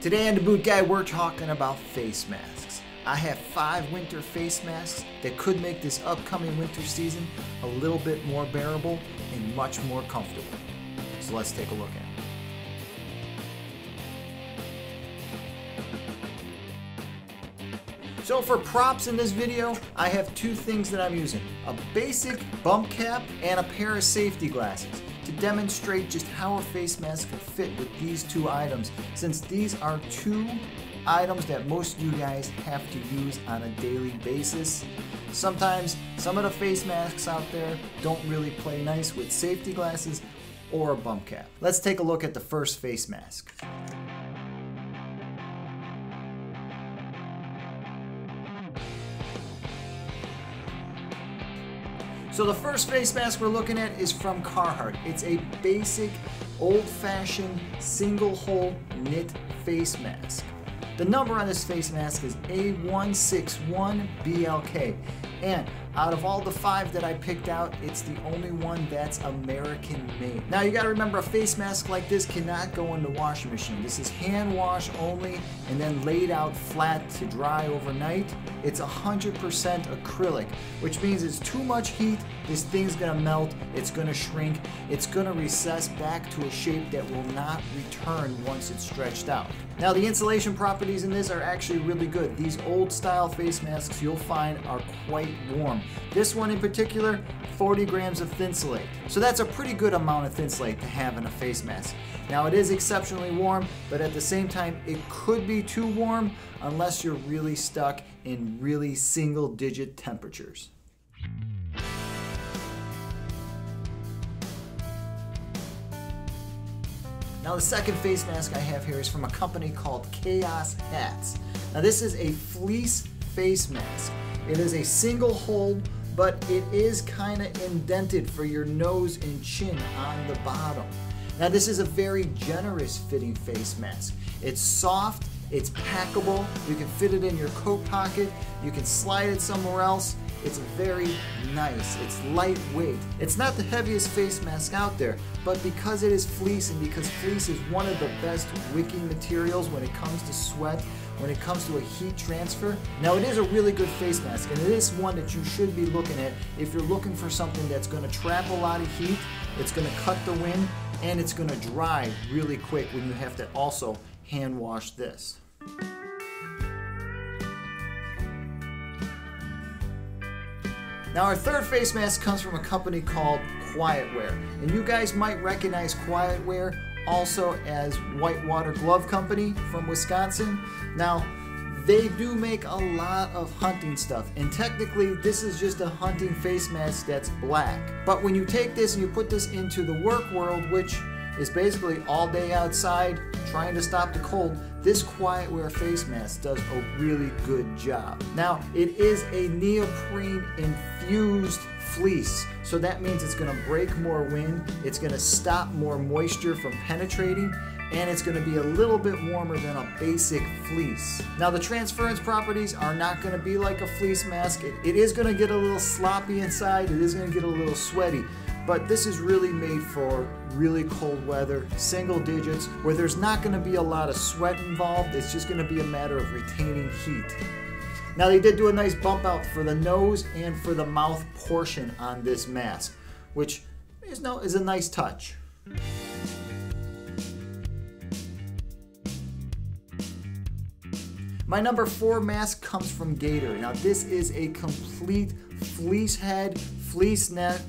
Today on The Boot Guy, we're talking about face masks. I have 5 winter face masks that could make this upcoming winter season a little bit more bearable and much more comfortable. So let's take a look at it. So for props in this video, I have 2 things that I'm using. A basic bump cap and a pair of safety glasses, to demonstrate just how a face mask can fit with these 2 items, since these are 2 items that most of you guys have to use on a daily basis. Sometimes some of the face masks out there don't really play nice with safety glasses or a bump cap. Let's take a look at the first face mask. So the first face mask we're looking at is from Carhartt. It's a basic, old-fashioned, single-hole knit face mask. The number on this face mask is A161BLK, and out of all the 5 that I picked out, it's the only one that's American-made. Now you gotta remember, a face mask like this cannot go in the washing machine. This is hand wash only, and then laid out flat to dry overnight. It's 100% acrylic, which means it's too much heat, this thing's gonna melt, it's gonna shrink, it's gonna recess back to a shape that will not return once it's stretched out. Now the insulation properties in this are actually really good. These old style face masks you'll find are quite warm. This one in particular, 40 grams of Thinsulate. So that's a pretty good amount of Thinsulate to have in a face mask. Now it is exceptionally warm, but at the same time it could be too warm unless you're really stuck in really single digit temperatures. Now the second face mask I have here is from a company called Chaos Hats. Now this is a fleece face mask. It is a single hole, but it is kind of indented for your nose and chin on the bottom. Now this is a very generous fitting face mask. It's soft, it's packable, you can fit it in your coat pocket, you can slide it somewhere else. It's very nice, it's lightweight. It's not the heaviest face mask out there, but because it is fleece and because fleece is one of the best wicking materials when it comes to sweat, when it comes to a heat transfer. Now it is a really good face mask, and it is one that you should be looking at if you're looking for something that's gonna trap a lot of heat, it's gonna cut the wind, and it's gonna dry really quick when you have to also hand wash this. Now our third face mask comes from a company called QuietWear, and you guys might recognize QuietWear also as Whitewater Glove Company from Wisconsin. Now they do make a lot of hunting stuff, and technically this is just a hunting face mask that's black. But when you take this and you put this into the work world, which is basically all day outside trying to stop the cold, this QuietWear face mask does a really good job. Now it is a neoprene infused fleece, so that means it's going to break more wind, it's going to stop more moisture from penetrating, and it's going to be a little bit warmer than a basic fleece. Now the transference properties are not going to be like a fleece mask. It is going to get a little sloppy inside, it is going to get a little sweaty, but this is really made for really cold weather, single digits, where there's not going to be a lot of sweat involved. It's just going to be a matter of retaining heat. Now they did do a nice bump out for the nose and for the mouth portion on this mask, which is a nice touch. My number 4 mask comes from Gator. Now this is a complete fleece head, fleece neck,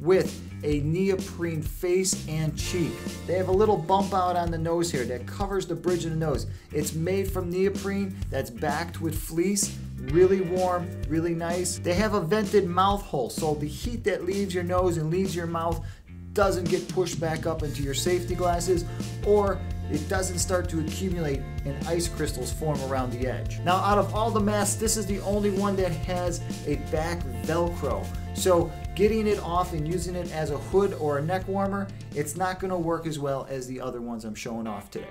with a neoprene face and cheek. They have a little bump out on the nose here that covers the bridge of the nose. It's made from neoprene that's backed with fleece, really warm, really nice. They have a vented mouth hole, so the heat that leaves your nose and leaves your mouth doesn't get pushed back up into your safety glasses, or it doesn't start to accumulate and ice crystals form around the edge. Now out of all the masks, this is the only one that has a back Velcro. So getting it off and using it as a hood or a neck warmer, it's not going to work as well as the other ones I'm showing off today.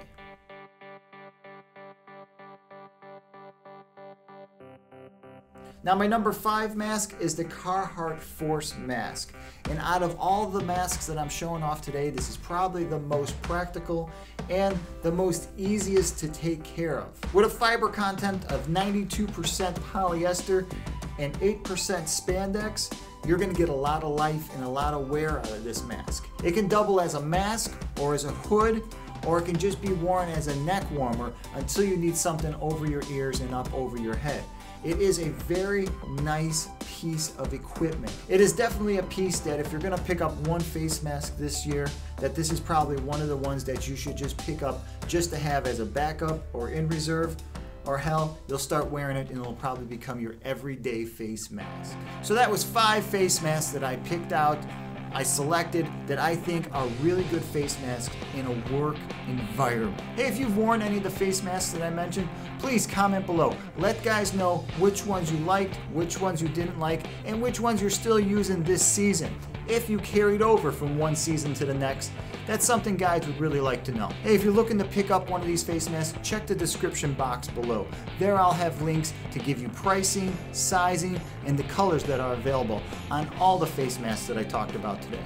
Now my number 5 mask is the Carhartt Force Mask. And out of all the masks that I'm showing off today, this is probably the most practical and the most easiest to take care of. With a fiber content of 92% polyester and 8% spandex, you're gonna get a lot of life and a lot of wear out of this mask. It can double as a mask or as a hood, or it can just be worn as a neck warmer until you need something over your ears and up over your head. It is a very nice piece of equipment. It is definitely a piece that if you're gonna pick up one face mask this year, that this is probably one of the ones that you should just pick up just to have as a backup or in reserve, or hell, you'll start wearing it and it'll probably become your everyday face mask. So that was 5 face masks that I picked out, I selected, that I think are really good face masks in a work environment. Hey, if you've worn any of the face masks that I mentioned, please comment below. Let guys know which ones you liked, which ones you didn't like, and which ones you're still using this season. If you carried over from one season to the next, that's something guys would really like to know. Hey, if you're looking to pick up one of these face masks, check the description box below. There I'll have links to give you pricing, sizing, and the colors that are available on all the face masks that I talked about today.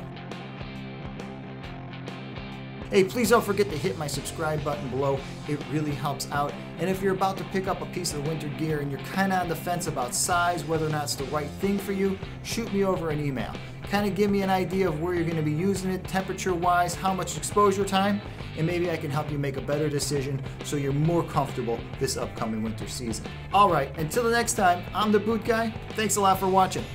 Hey, please don't forget to hit my subscribe button below. It really helps out. And if you're about to pick up a piece of winter gear and you're kind of on the fence about size, whether or not it's the right thing for you, shoot me over an email. Kind of give me an idea of where you're going to be using it, temperature-wise, how much exposure time, and maybe I can help you make a better decision so you're more comfortable this upcoming winter season. All right, until the next time, I'm the Boot Guy. Thanks a lot for watching.